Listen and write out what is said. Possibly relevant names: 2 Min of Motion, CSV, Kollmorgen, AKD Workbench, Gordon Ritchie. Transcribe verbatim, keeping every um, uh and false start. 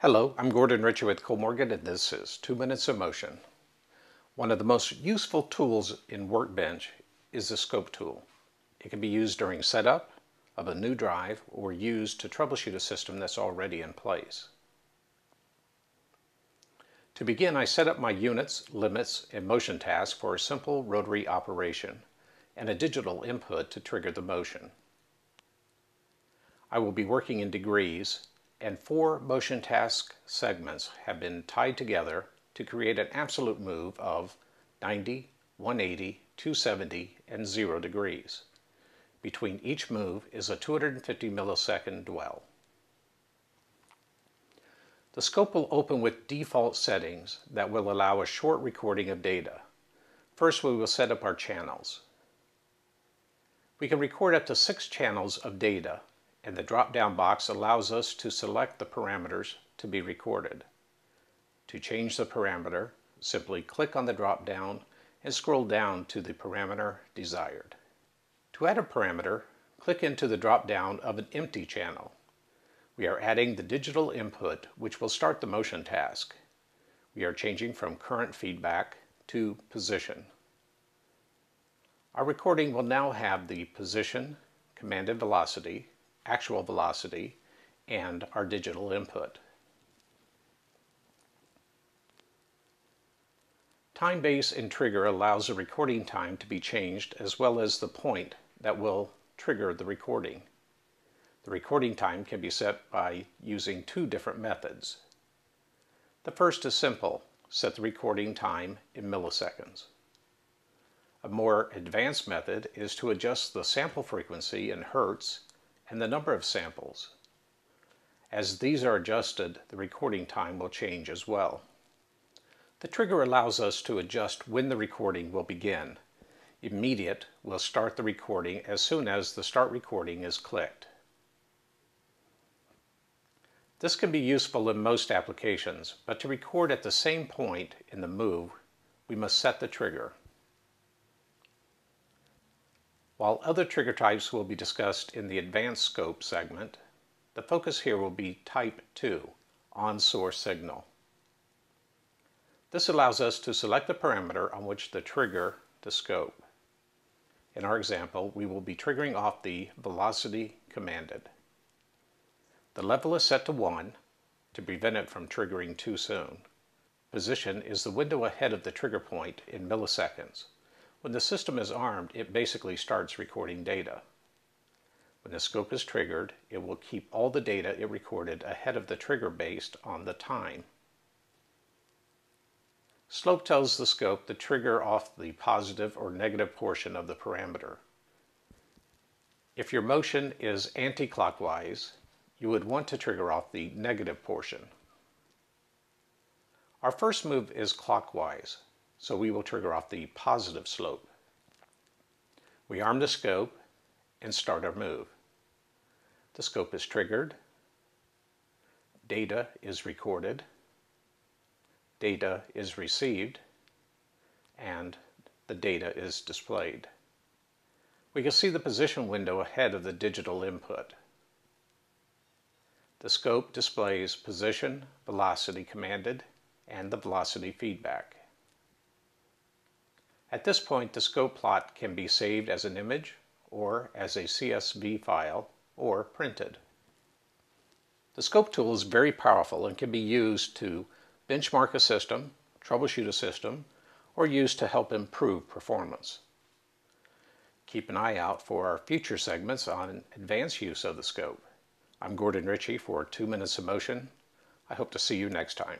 Hello, I'm Gordon Ritchie with Kollmorgen, and this is Two Minutes of Motion. One of the most useful tools in Workbench is the scope tool. It can be used during setup of a new drive or used to troubleshoot a system that's already in place. To begin, I set up my units, limits, and motion tasks for a simple rotary operation and a digital input to trigger the motion. I will be working in degrees, and four motion task segments have been tied together to create an absolute move of ninety, one eighty, two seventy, and zero degrees. Between each move is a two hundred fifty millisecond dwell. The scope will open with default settings that will allow a short recording of data. First, we will set up our channels. We can record up to six channels of data, and the drop-down box allows us to select the parameters to be recorded. To change the parameter, simply click on the drop-down and scroll down to the parameter desired. To add a parameter, click into the drop-down of an empty channel. We are adding the digital input, which will start the motion task. We are changing from current feedback to position. Our recording will now have the position, commanded velocity, actual velocity, and our digital input. Time base and trigger allows the recording time to be changed, as well as the point that will trigger the recording. The recording time can be set by using two different methods. The first is simple: set the recording time in milliseconds. A more advanced method is to adjust the sample frequency in hertz and the number of samples. As these are adjusted, the recording time will change as well. The trigger allows us to adjust when the recording will begin. Immediate will start the recording as soon as the start recording is clicked. This can be useful in most applications, but to record at the same point in the move, we must set the trigger. While other trigger types will be discussed in the Advanced Scope segment, the focus here will be Type two, On-Source Signal. This allows us to select the parameter on which to trigger the scope. In our example, we will be triggering off the velocity commanded. The level is set to one to prevent it from triggering too soon. Position is the window ahead of the trigger point in milliseconds. When the system is armed, it basically starts recording data. When the scope is triggered, it will keep all the data it recorded ahead of the trigger based on the time. Slope tells the scope to trigger off the positive or negative portion of the parameter. If your motion is anti-clockwise, you would want to trigger off the negative portion. Our first move is clockwise, so we will trigger off the positive slope. We arm the scope and start our move. The scope is triggered. Data is recorded. Data is received. And the data is displayed. We can see the position window ahead of the digital input. The scope displays position, velocity commanded, and the velocity feedback. At this point, the scope plot can be saved as an image, or as a C S V file, or printed. The scope tool is very powerful and can be used to benchmark a system, troubleshoot a system, or used to help improve performance. Keep an eye out for our future segments on advanced use of the scope. I'm Gordon Ritchie for Two Minutes of Motion. I hope to see you next time.